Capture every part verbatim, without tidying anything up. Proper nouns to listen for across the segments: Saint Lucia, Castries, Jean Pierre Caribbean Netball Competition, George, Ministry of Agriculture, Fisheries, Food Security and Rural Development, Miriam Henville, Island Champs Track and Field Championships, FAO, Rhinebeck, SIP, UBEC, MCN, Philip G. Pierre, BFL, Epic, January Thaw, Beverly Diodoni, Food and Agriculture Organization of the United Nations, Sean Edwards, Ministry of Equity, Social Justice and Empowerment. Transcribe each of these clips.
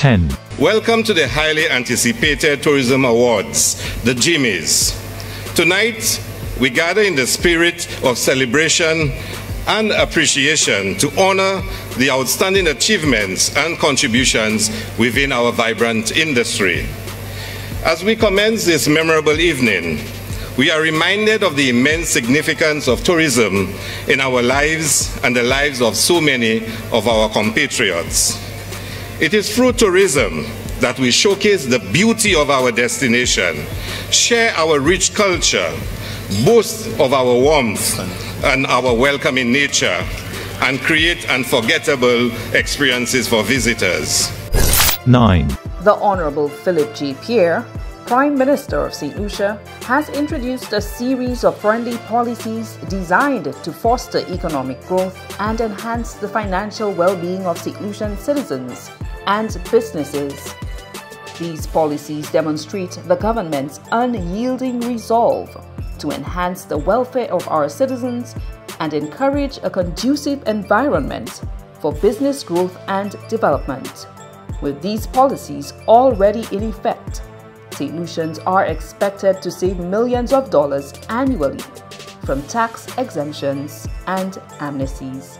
ten. Welcome to the highly anticipated Tourism Awards, the Jimmies. Tonight, we gather in the spirit of celebration and appreciation to honor the outstanding achievements and contributions within our vibrant industry. As we commence this memorable evening, we are reminded of the immense significance of tourism in our lives and the lives of so many of our compatriots. It is through tourism that we showcase the beauty of our destination, share our rich culture, boast of our warmth and our welcoming nature, and create unforgettable experiences for visitors. nine. The Honorable Philip G. Pierre, Prime Minister of Saint Lucia, has introduced a series of friendly policies designed to foster economic growth and enhance the financial well-being of Saint Lucian citizens and businesses. These policies demonstrate the government's unyielding resolve to enhance the welfare of our citizens and encourage a conducive environment for business growth and development. With these policies already in effect, Saint Lucians are expected to save millions of dollars annually from tax exemptions and amnesties.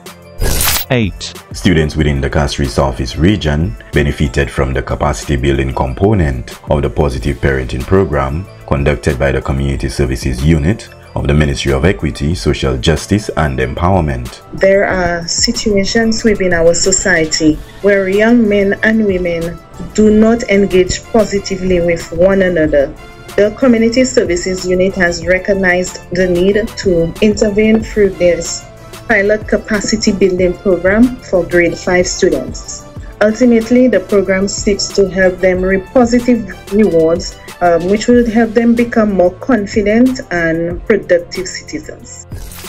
eight. Students within the Castries Office region benefited from the capacity building component of the Positive Parenting Program conducted by the Community Services Unit of the Ministry of Equity, Social Justice and Empowerment. There are situations within our society where young men and women do not engage positively with one another. The Community Services Unit has recognized the need to intervene through this pilot capacity building program for grade five students. Ultimately, the program seeks to help them reap positive rewards, um, which will help them become more confident and productive citizens.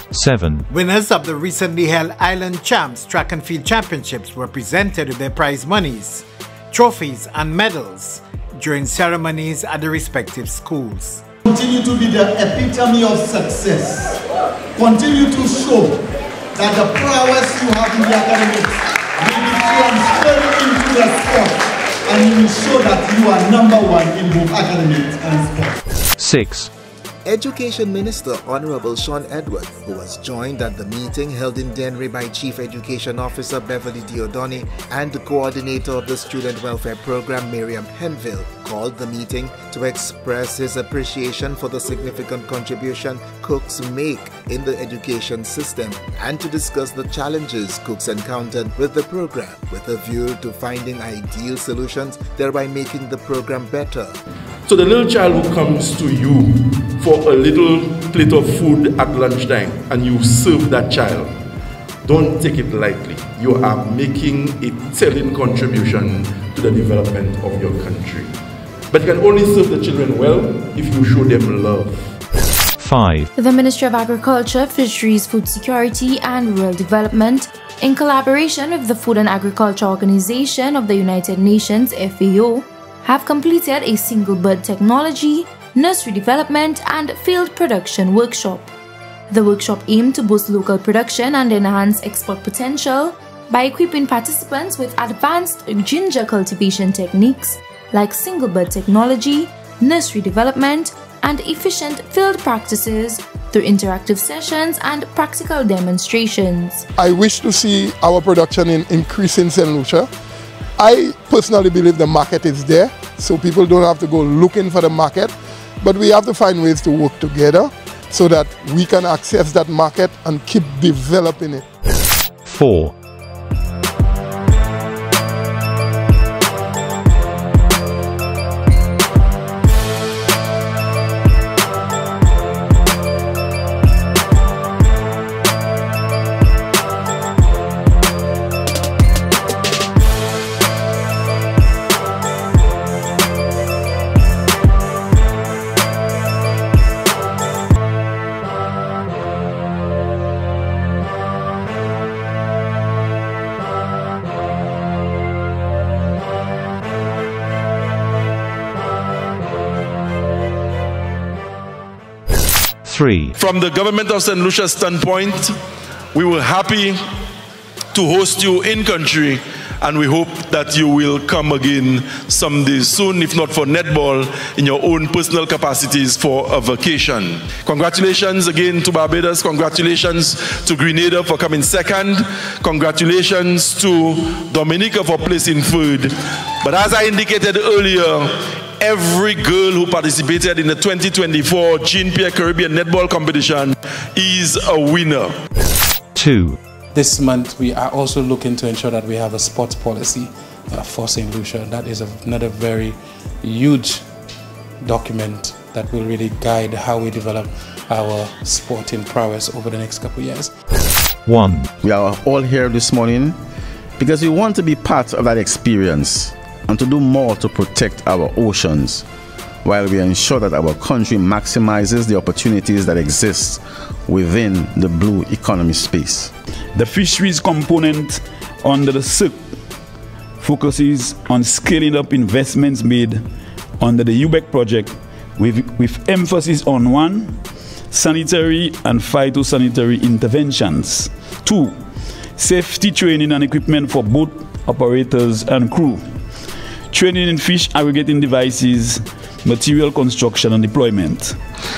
seven. Winners of the recently held Island Champs Track and Field Championships were presented with their prize monies, trophies and medals during ceremonies at the respective schools. Continue to be the epitome of success. Continue to show that the prowess you have in the academics will be transferred into the sport, and you will show that you are number one in both academics and sports. six. Education Minister Honorable Sean Edwards, who was joined at the meeting held in Denry by Chief Education Officer Beverly Diodoni and the coordinator of the Student Welfare Program Miriam Henville, called the meeting to express his appreciation for the significant contribution cooks make in the education system and to discuss the challenges cooks encountered with the program with a view to finding ideal solutions, thereby making the program better. So the little child who comes to you for a little plate of food at lunchtime and you serve that child, don't take it lightly. You are making a telling contribution to the development of your country. But you can only serve the children well if you show them love. five. The Ministry of Agriculture, Fisheries, Food Security and Rural Development, in collaboration with the Food and Agriculture Organization of the United Nations, F A O, have completed a single bird technology, nursery development and field production workshop. The workshop aimed to boost local production and enhance export potential by equipping participants with advanced ginger cultivation techniques like single bird technology, nursery development, and efficient field practices through interactive sessions and practical demonstrations. I wish to see our production in increase in Saint Lucia. I personally believe the market is there, so people don't have to go looking for the market, but we have to find ways to work together so that we can access that market and keep developing it. four. From the government of Saint Lucia's standpoint, we were happy to host you in country and we hope that you will come again someday soon, if not for netball, in your own personal capacities for a vacation. Congratulations again to Barbados, congratulations to Grenada for coming second, congratulations to Dominica for placing third. But as I indicated earlier, every girl who participated in the twenty twenty-four Jean Pierre Caribbean Netball Competition is a winner. Two. This month we are also looking to ensure that we have a sports policy uh, for Saint Lucia. That is another very huge document that will really guide how we develop our sporting prowess over the next couple of years. One. We are all here this morning because we want to be part of that experience and to do more to protect our oceans, while we ensure that our country maximizes the opportunities that exist within the blue economy space. The fisheries component under the S I P focuses on scaling up investments made under the U B E C project with, with emphasis on one, sanitary and phytosanitary interventions, two, safety training and equipment for boat operators and crew, training in fish aggregating devices, material construction and deployment.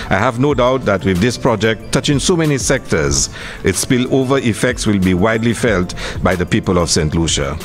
I have no doubt that with this project touching so many sectors, its spillover effects will be widely felt by the people of Saint Lucia.